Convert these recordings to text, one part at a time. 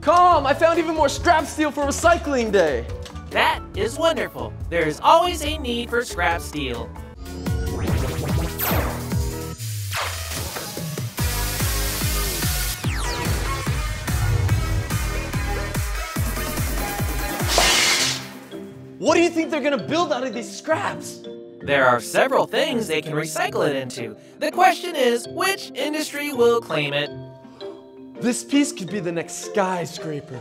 Com, I found even more scrap steel for Recycling Day. That is wonderful. There is always a need for scrap steel. What do you think they're going to build out of these scraps? There are several things they can recycle it into. The question is, which industry will claim it? This piece could be the next skyscraper.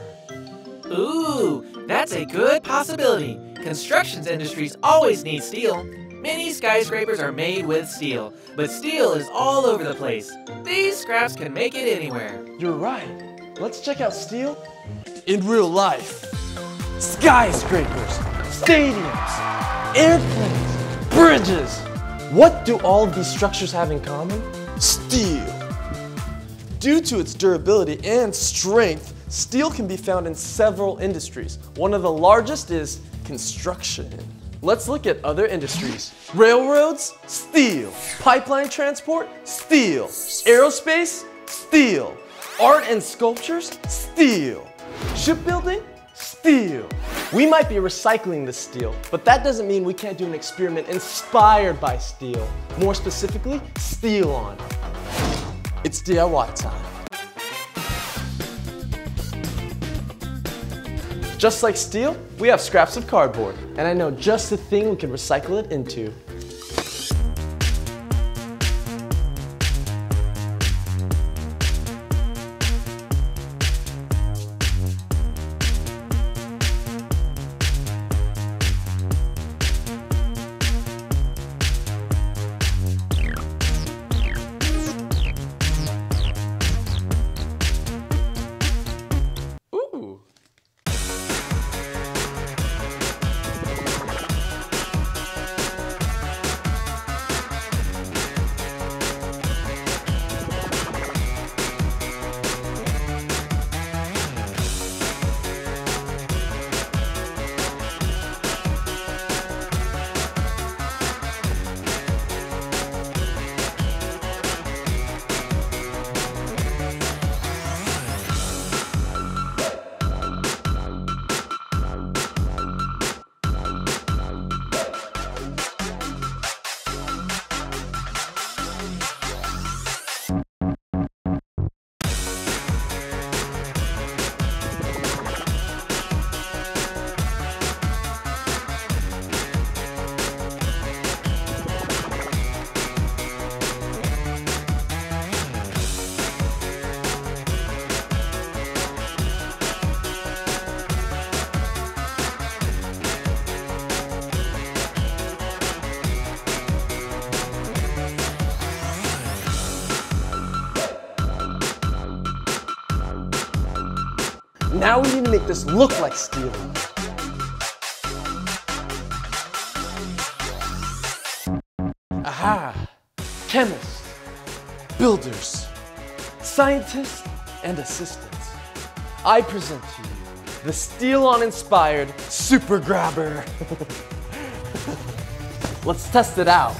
Ooh, that's a good possibility. Construction industries always need steel. Many skyscrapers are made with steel, but steel is all over the place. These scraps can make it anywhere. You're right. Let's check out steel in real life. Skyscrapers, stadiums, airplanes, bridges. What do all of these structures have in common? Steel. Due to its durability and strength, steel can be found in several industries. One of the largest is construction. Let's look at other industries. Railroads, steel. Pipeline transport, steel. Aerospace, steel. Art and sculptures, steel. Shipbuilding, steel. We might be recycling this steel, but that doesn't mean we can't do an experiment inspired by steel. More specifically, Steelon. It's DIY time. Just like steel, we have scraps of cardboard, and I know just the thing we can recycle it into. Now we need to make this look like steel. Aha! Chemists, builders, scientists, and assistants. I present to you the Steelon-inspired Super Grabber. Let's test it out.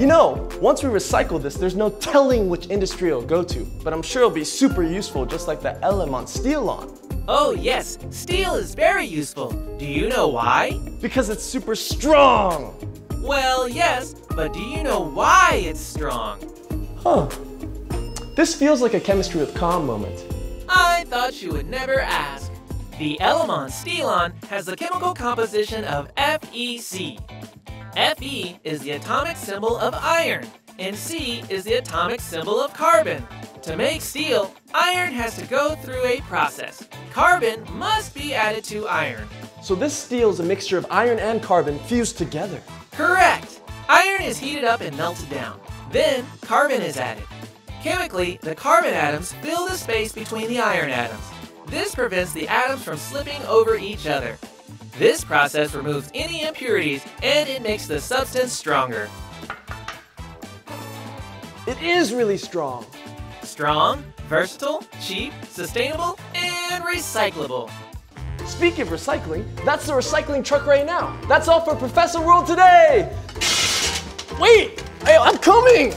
You know, once we recycle this, there's no telling which industry it'll go to, but I'm sure it'll be super useful, just like the Elemon Steelon. Oh yes, steel is very useful. Do you know why? Because it's super strong! Well, yes, but do you know why it's strong? Huh. This feels like a Chemistry with Com moment. I thought you would never ask. The Elemon Steelon has the chemical composition of FeC. Fe is the atomic symbol of iron, and C is the atomic symbol of carbon. To make steel, iron has to go through a process. Carbon must be added to iron. So this steel is a mixture of iron and carbon fused together. Correct! Iron is heated up and melted down. Then carbon is added. Chemically, the carbon atoms fill the space between the iron atoms. This prevents the atoms from slipping over each other. This process removes any impurities and it makes the substance stronger. It is really strong. Strong, versatile, cheap, sustainable, and recyclable. Speaking of recycling, that's the recycling truck right now. That's all for Professor World today. Wait, I'm coming.